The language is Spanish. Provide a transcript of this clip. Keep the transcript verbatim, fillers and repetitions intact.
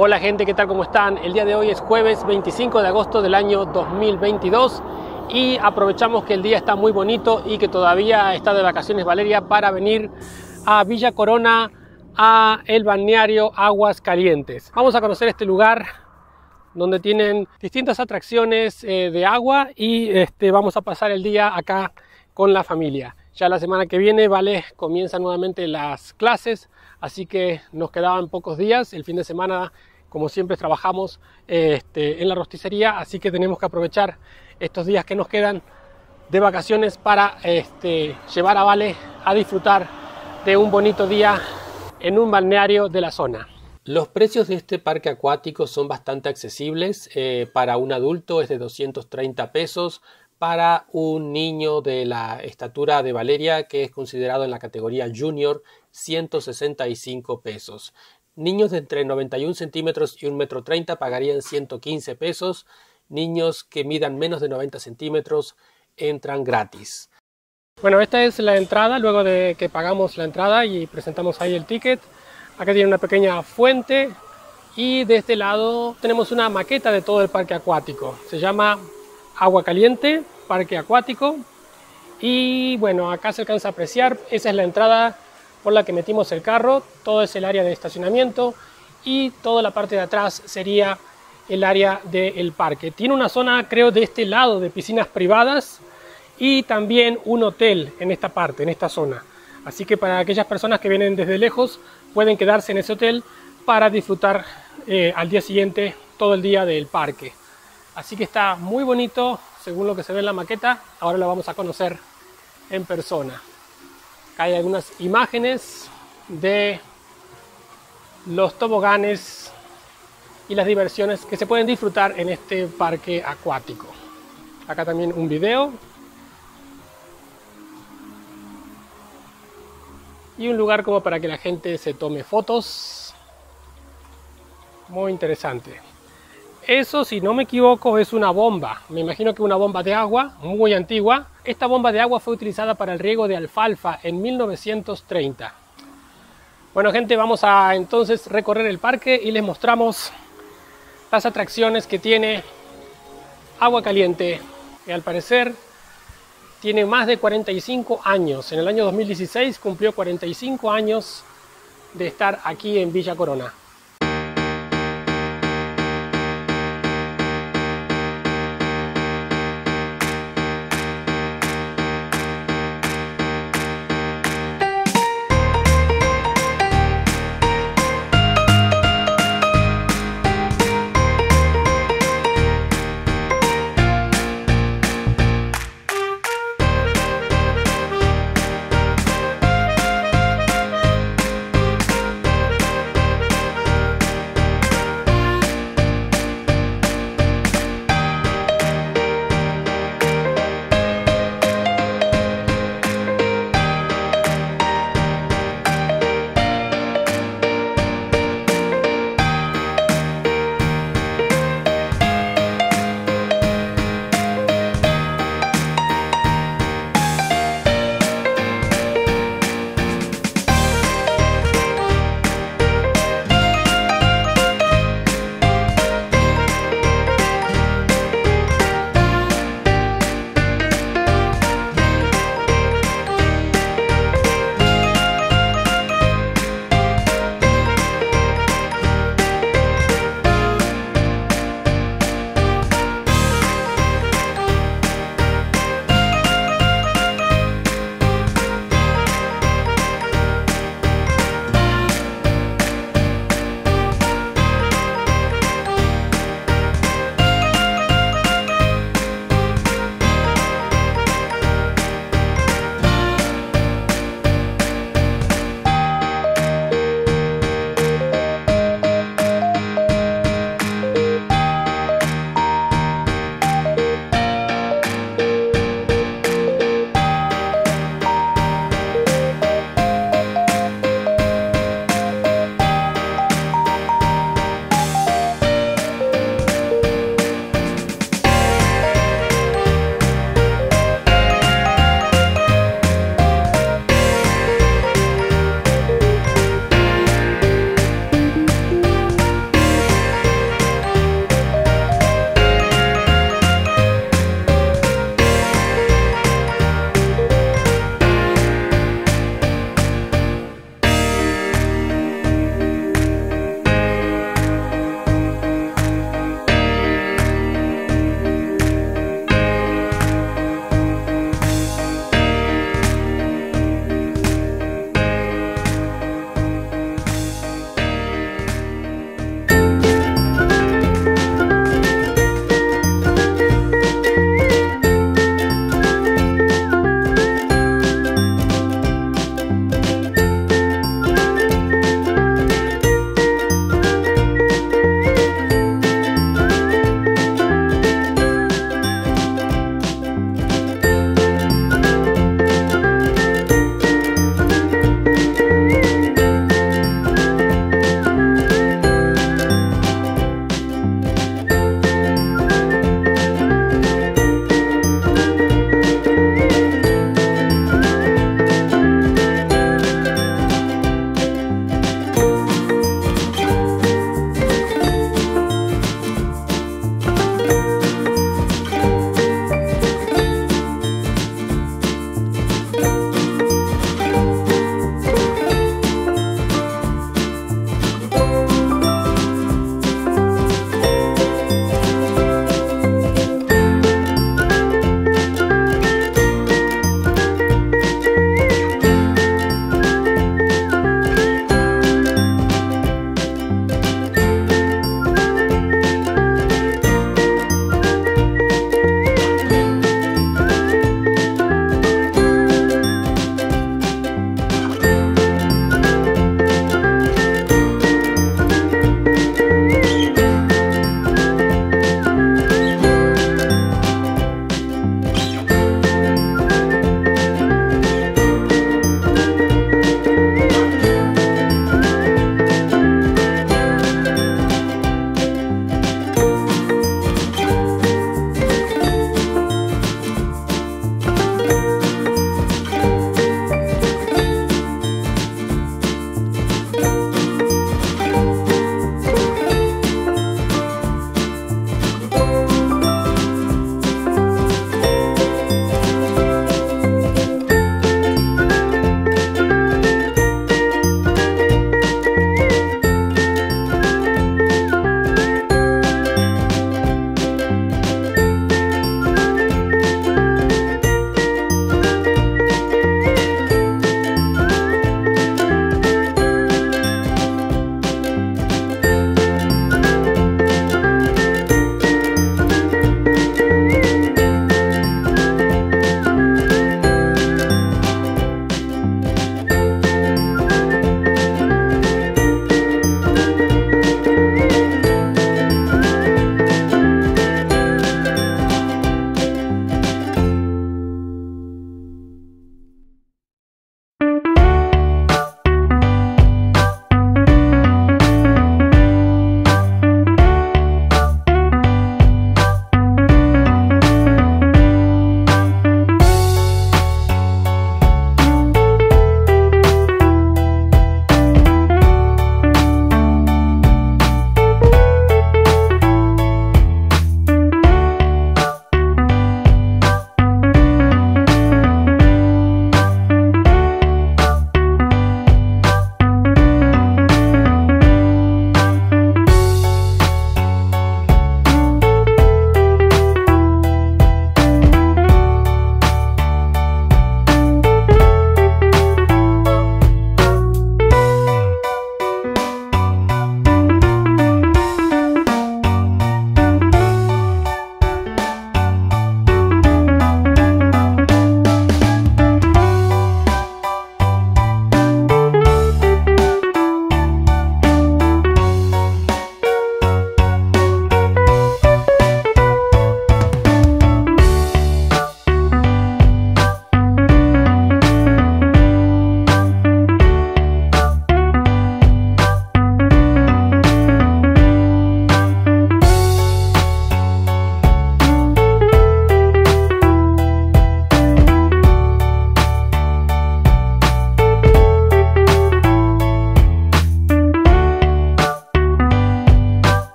Hola gente, ¿qué tal? ¿Cómo están? El día de hoy es jueves veinticinco de agosto del año dos mil veintidós y aprovechamos que el día está muy bonito y que todavía está de vacaciones Valeria para venir a Villa Corona, a el balneario Aguas Calientes. Vamos a conocer este lugar donde tienen distintas atracciones eh, de agua y este, vamos a pasar el día acá con la familia. Ya la semana que viene, Vale, comienzan nuevamente las clases, así que nos quedaban pocos días. El fin de semana, como siempre, trabajamos este, en la rosticería, así que tenemos que aprovechar estos días que nos quedan de vacaciones para este, llevar a Vale a disfrutar de un bonito día en un balneario de la zona. Los precios de este parque acuático son bastante accesibles. Eh, para un adulto es de doscientos treinta pesos. Para un niño de la estatura de Valeria, que es considerado en la categoría junior, ciento sesenta y cinco pesos. Niños de entre noventa y un centímetros y un metro treinta pagarían ciento quince pesos. Niños que midan menos de noventa centímetros entran gratis. Bueno, esta es la entrada, luego de que pagamos la entrada y presentamos ahí el ticket. Acá tiene una pequeña fuente y de este lado tenemos una maqueta de todo el parque acuático. Se llama Agua Caliente, parque acuático, y bueno, acá se alcanza a apreciar. Esa es la entrada por la que metimos el carro. Todo es el área de estacionamiento y toda la parte de atrás sería el área del parque. Tiene una zona, creo, de este lado de piscinas privadas y también un hotel en esta parte, en esta zona. Así que para aquellas personas que vienen desde lejos pueden quedarse en ese hotel para disfrutar eh, al día siguiente todo el día del parque. Así que está muy bonito, según lo que se ve en la maqueta. Ahora lo vamos a conocer en persona. Acá hay algunas imágenes de los toboganes y las diversiones que se pueden disfrutar en este parque acuático. Acá también un video. Y un lugar como para que la gente se tome fotos. Muy interesante. Eso, si no me equivoco, es una bomba. Me imagino que una bomba de agua muy antigua. Esta bomba de agua fue utilizada para el riego de alfalfa en mil novecientos treinta. Bueno, gente, vamos a entonces recorrer el parque y les mostramos las atracciones que tiene Agua Caliente, que al parecer tiene más de cuarenta y cinco años. En el año dos mil dieciséis cumplió cuarenta y cinco años de estar aquí en Villa Corona.